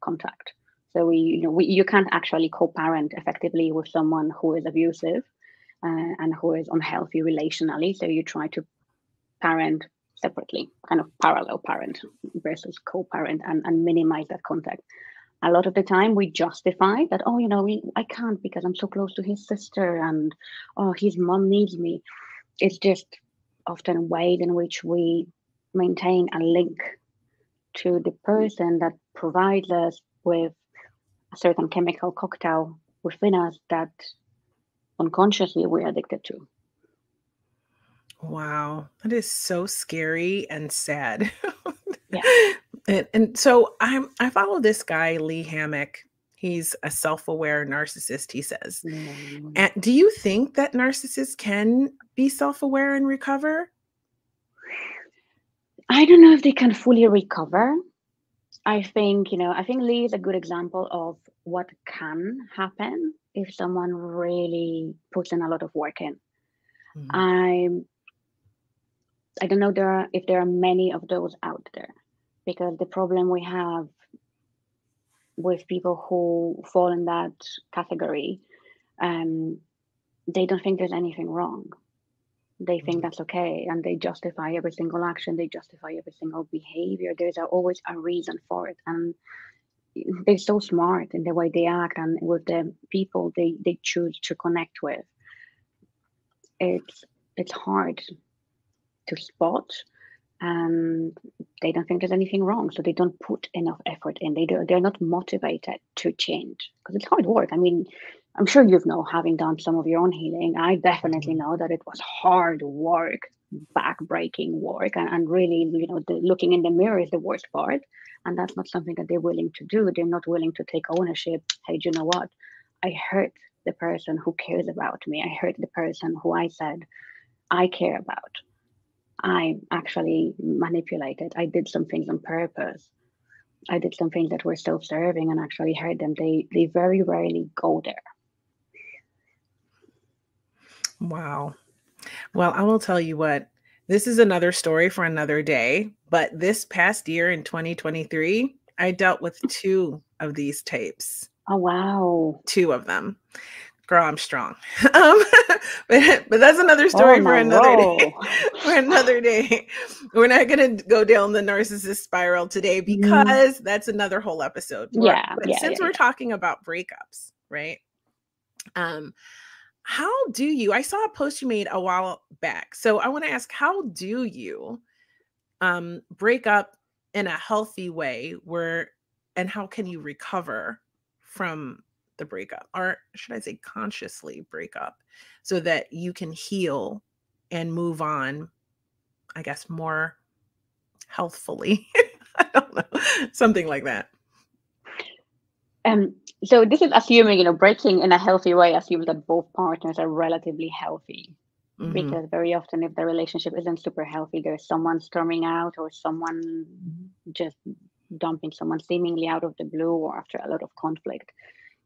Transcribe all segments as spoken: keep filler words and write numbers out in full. contract. So we, you know, we, you can't actually co-parent effectively with someone who is abusive uh, and who is unhealthy relationally. So you try to parent separately, kind of parallel parent versus co-parent, and, and minimize that contact. A lot of the time we justify that, oh, you know, we, I can't because I'm so close to his sister, and oh, his mom needs me. It's just often a way in which we maintain a link to the person that provides us with a certain chemical cocktail within us that unconsciously we're addicted to. Wow, that is so scary and sad. Yeah. And, and so I'm, I follow this guy, Lee Hammack. He's a self-aware narcissist, he says. Mm. And do you think that narcissists can be self-aware and recover? I don't know if they can fully recover. I think, you know, I think Lee is a good example of what can happen if someone really puts in a lot of work in. Mm. I I don't know there are, if there are many of those out there, because the problem we have with people who fall in that category, um, they don't think there's anything wrong. They mm-hmm. think that's okay, and they justify every single action. They justify every single behavior. There's always a reason for it, and they're so smart in the way they act and with the people they, they choose to connect with. It's it's hard to spot. And they don't think there's anything wrong, so they don't put enough effort in. They do, they're not motivated to change, because it's hard work. I mean, I'm sure you know, having done some of your own healing, I definitely know that it was hard work, back-breaking work, and, and really, you know, the, looking in the mirror is the worst part, and that's not something that they're willing to do. They're not willing to take ownership. Hey, do you know what? I hurt the person who cares about me. I hurt the person who I said I care about. I actually manipulated. I did some things on purpose. I did some things that were self-serving and actually hurt them. They they very rarely go there. Wow. Well, I will tell you what, this is another story for another day, but this past year in twenty twenty-three, I dealt with two of these tapes. Oh, wow. Two of them. Girl, I'm strong. Um, but, but that's another story oh for another whoa. day. For another day. We're not going to go down the narcissist spiral today, because mm. that's another whole episode. Yeah. But yeah, since yeah, we're yeah. talking about breakups, right? Um, how do you, I saw a post you made a while back. So I want to ask, how do you um, break up in a healthy way, where, and how can you recover from the breakup, or should I say consciously break up, so that you can heal and move on, I guess, more healthfully. I don't know, something like that. Um, so this is assuming, you know, breaking in a healthy way assumes that both partners are relatively healthy, mm-hmm. because very often if the relationship isn't super healthy, there's someone storming out or someone just dumping someone seemingly out of the blue or after a lot of conflict.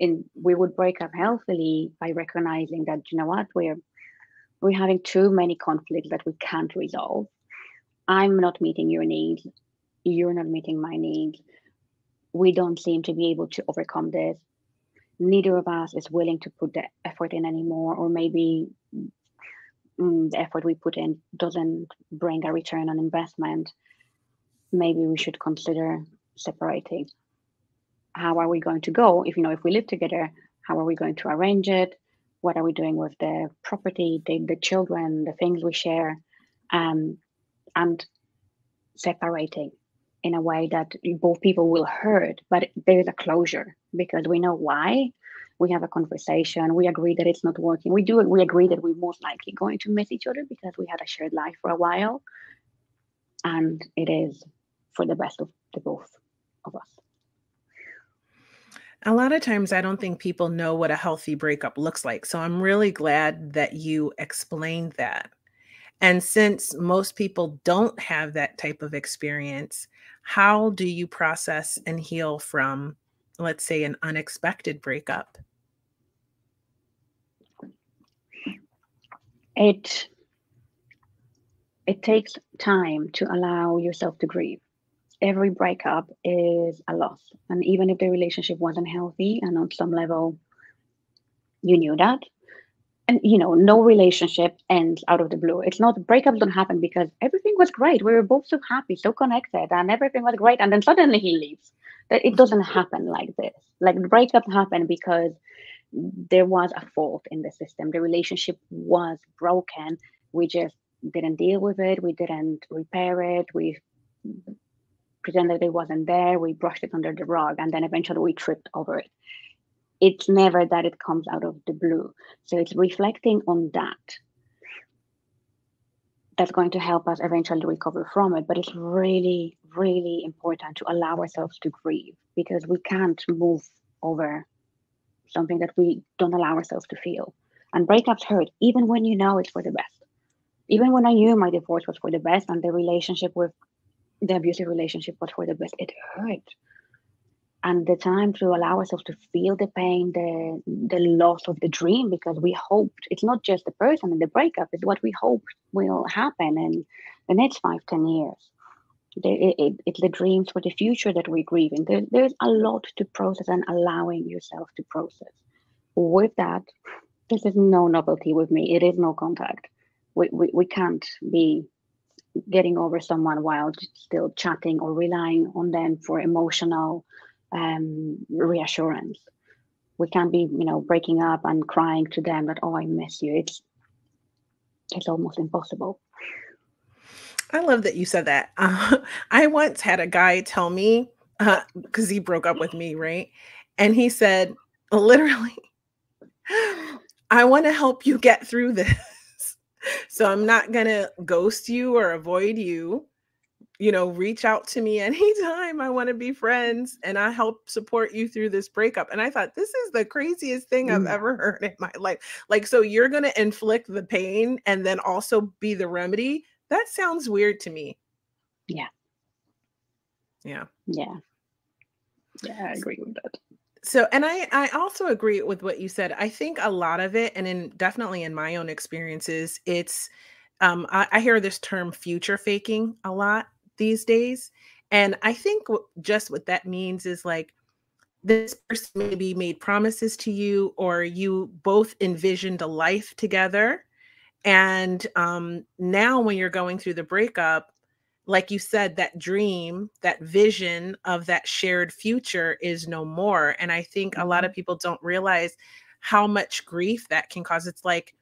And we would break up healthily by recognizing that, you know what, we're we're having too many conflicts that we can't resolve. I'm not meeting your needs. You're not meeting my needs. We don't seem to be able to overcome this. Neither of us is willing to put the effort in anymore, or maybe mm, the effort we put in doesn't bring a return on investment. Maybe we should consider separating. How are we going to go? If, you know, if we live together, how are we going to arrange it? What are we doing with the property, the, the children, the things we share? Um, and separating in a way that both people will hurt, but there's a closure, because we know why. We have a conversation. We agree that it's not working. We do. We agree that we're most likely going to miss each other because we had a shared life for a while. And it is for the best of the both of us. A lot of times I don't think people know what a healthy breakup looks like. So I'm really glad that you explained that. And since most people don't have that type of experience, how do you process and heal from, let's say, an unexpected breakup? It, it takes time to allow yourself to grieve. every breakup is a loss. And even if the relationship wasn't healthy, and on some level you knew that, and, you know, no relationship ends out of the blue. It's not, breakups don't happen because everything was great. We were both so happy, so connected, and everything was great. And then suddenly he leaves. That it doesn't happen like this. Like, breakups happen because there was a fault in the system. The relationship was broken. We just didn't deal with it. We didn't repair it. We pretended it wasn't there. We brushed it under the rug. And then eventually we tripped over it. It's never that it comes out of the blue. So it's reflecting on that that's going to help us eventually recover from it. But it's really, really important to allow ourselves to grieve, because we can't move over something that we don't allow ourselves to feel. And breakups hurt, even when you know it's for the best. Even when I knew my divorce was for the best and the relationship with the abusive relationship was for the best, it hurt. And the time to allow ourselves to feel the pain, the the loss of the dream, because we hoped, it's not just the person and the breakup, it's what we hope will happen in the next five, ten years. It, it, it's the dreams for the future that we're grieving. There, there's a lot to process, and allowing yourself to process. With that, this is no novelty with me. It is no contact. We, we, we can't be getting over someone while still chatting or relying on them for emotional Um, reassurance. We can't be, you know, breaking up and crying to them that, oh, I miss you. It's it's almost impossible. I love that you said that. Uh, I once had a guy tell me, because uh, he broke up with me, right? And he said, literally, I want to help you get through this. So I'm not going to ghost you or avoid you. You know, reach out to me anytime. I want to be friends, and I help support you through this breakup. And I thought, this is the craziest thing mm. I've ever heard in my life. Like, so you're going to inflict the pain and then also be the remedy? That sounds weird to me. Yeah. Yeah. Yeah. Yeah, I agree with that. So, and I, I also agree with what you said. I think a lot of it, and in definitely in my own experiences, it's, um, I, I hear this term future faking a lot these days. And I think just what that means is, like, this person maybe made promises to you, or you both envisioned a life together. And um, now when you're going through the breakup, like you said, that dream, that vision of that shared future is no more. And I think a lot of people don't realize how much grief that can cause. It's like,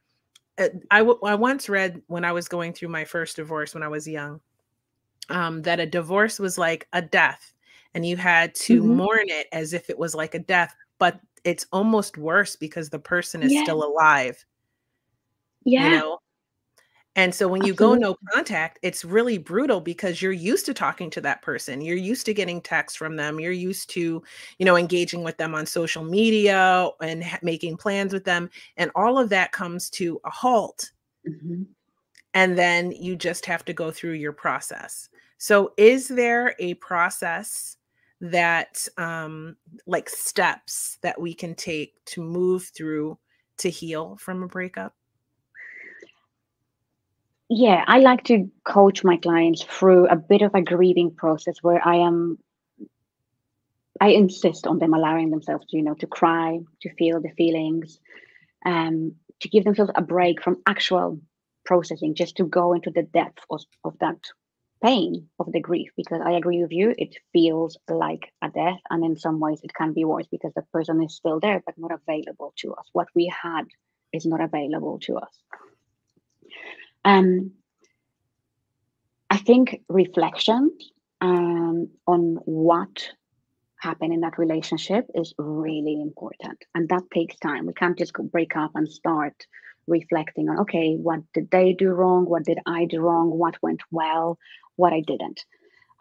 I, w I once read, when I was going through my first divorce when I was young, Um, that a divorce was like a death, and you had to mm-hmm. mourn it as if it was like a death, but it's almost worse because the person is yeah. still alive. Yeah. You know? And so when Absolutely. You go no contact, it's really brutal, because you're used to talking to that person. You're used to getting texts from them. You're used to, you know, engaging with them on social media and making plans with them. And all of that comes to a halt. Mm-hmm. And then you just have to go through your process. So is there a process that, um, like, steps that we can take to move through to heal from a breakup? Yeah, I like to coach my clients through a bit of a grieving process where I am, I insist on them allowing themselves to, you know, to cry, to feel the feelings, um, to give themselves a break from actual processing, just to go into the depth of, of that pain, of the grief, because I agree with you, it feels like a death, and in some ways it can be worse, because the person is still there but not available to us. What we had is not available to us. Um, I think reflection um, on what happened in that relationship is really important, and that takes time. We can't just break up and start reflecting on, okay, what did they do wrong? What did I do wrong? What went well? What I didn't?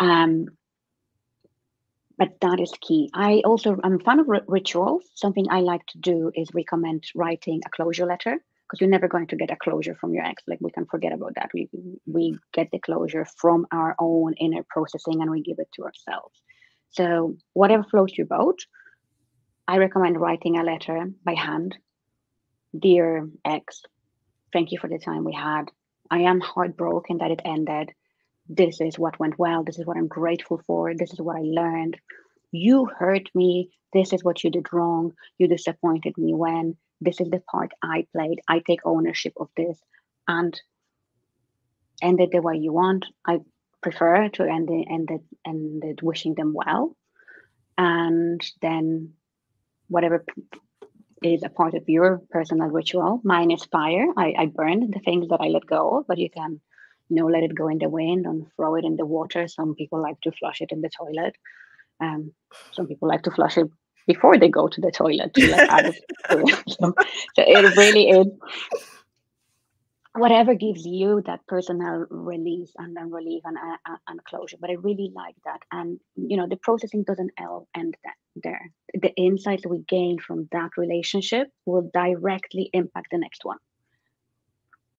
Um, but that is key. I also am a fan of rituals. Something I like to do is recommend writing a closure letter, because you're never going to get a closure from your ex. Like, we can forget about that. We, we get the closure from our own inner processing, and we give it to ourselves. So whatever floats your boat, I recommend writing a letter by hand. Dear ex, thank you for the time we had. I am heartbroken that it ended, this is what went well, this is what I'm grateful for, this is what I learned, you hurt me, this is what you did wrong, you disappointed me when, this is the part I played, I take ownership of this, and end it the way you want. I prefer to end it, end it, end it wishing them well, and then whatever is a part of your personal ritual. Mine is fire. I, I burn the things that I let go of, but you can, you know, let it go in the wind and throw it in the water. Some people like to flush it in the toilet. Um, some people like to flush it before they go to the toilet. To, like, add it to so, so it really is whatever gives you that personal release and then relief and, uh, and closure. But I really like that. And, you know, the processing doesn't end that there. The insights we gain from that relationship will directly impact the next one.